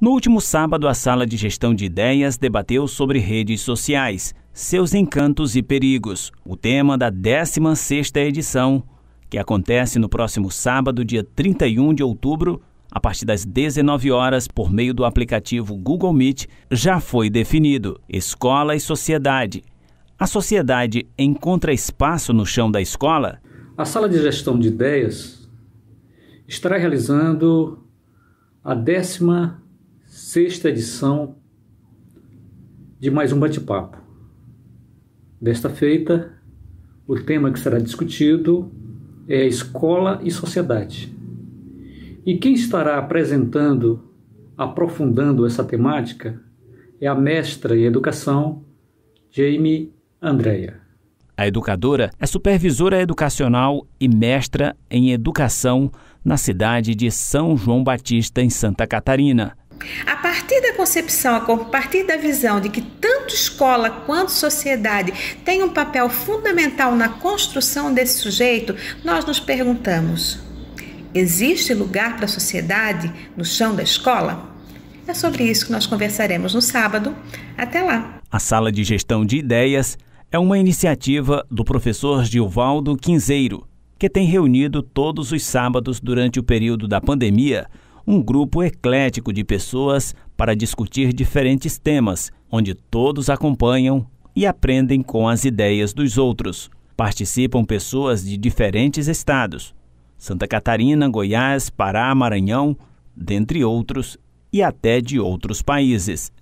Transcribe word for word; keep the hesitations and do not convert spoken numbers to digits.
No último sábado, a Sala de Gestão de Ideias debateu sobre redes sociais, seus encantos e perigos, o tema da décima sexta edição, que acontece no próximo sábado, dia trinta e um de outubro, a partir das dezenove horas, por meio do aplicativo Google Meet, já foi definido: escola e sociedade. A sociedade encontra espaço no chão da escola? A Sala de Gestão de Ideias estará realizando a décima sexta edição de mais um bate-papo. Desta feita, o tema que será discutido é escola e sociedade. E quem estará apresentando, aprofundando essa temática é a mestra em educação, Jaime Andreia. A educadora é supervisora educacional e mestra em educação na cidade de São João Batista, em Santa Catarina. A partir da concepção, a partir da visão de que tanto escola quanto sociedade tem um papel fundamental na construção desse sujeito, nós nos perguntamos: existe lugar para a sociedade no chão da escola? É sobre isso que nós conversaremos no sábado. Até lá! A Sala de Gestão de Ideias é uma iniciativa do professor Gilvaldo Quinzeiro, que tem reunido todos os sábados durante o período da pandemia um grupo eclético de pessoas para discutir diferentes temas, onde todos acompanham e aprendem com as ideias dos outros. Participam pessoas de diferentes estados: Santa Catarina, Goiás, Pará, Maranhão, dentre outros, e até de outros países.